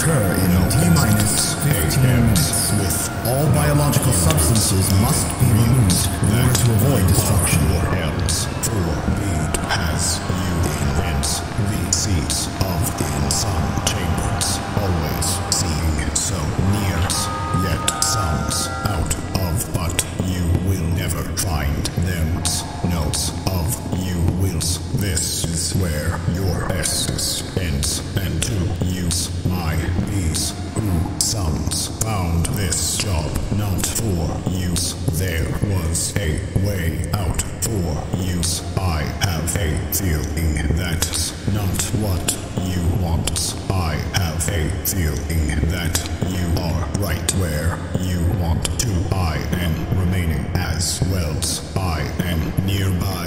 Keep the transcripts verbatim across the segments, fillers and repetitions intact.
occur in T minus fifteen minutes, with all biological substances must be removed in order to avoid destruction. four B has you in rents the seats of in some chambers, always seeing so near, yet sounds out of, but you will never find them. Notes of you wills. This is where your essence ends, and to use my bees who sums found this job not for use. There was a way out for use. I have a feeling that's not what you want. I have a feeling that you are right where you want to. I am remaining as Wells. I am nearby.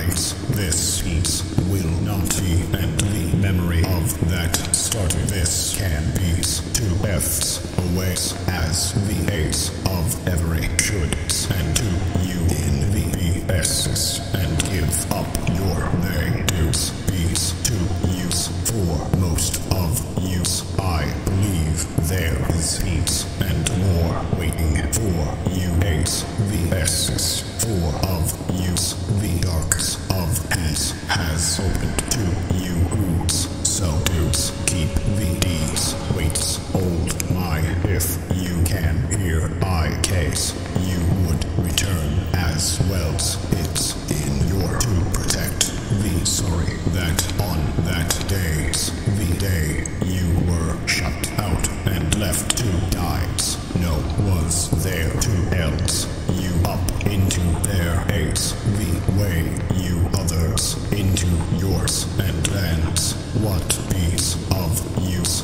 This piece will not be, and the memory of that started this can be. Two F's away as the ace of every should, and to you in the B's, and give up your they do's bees to use for most of use. I believe there is heaps and more waiting for you. Ace the S's for of use. The darks of peace has opened to you who's so dudes keep the D's waits. Old my if you can hear I case you would return as Wells. It's in your to protect the sorry that on that day's the day you were shut out and left to dives. No was there to else you up into their ace the way you others into yours and lands what piece of use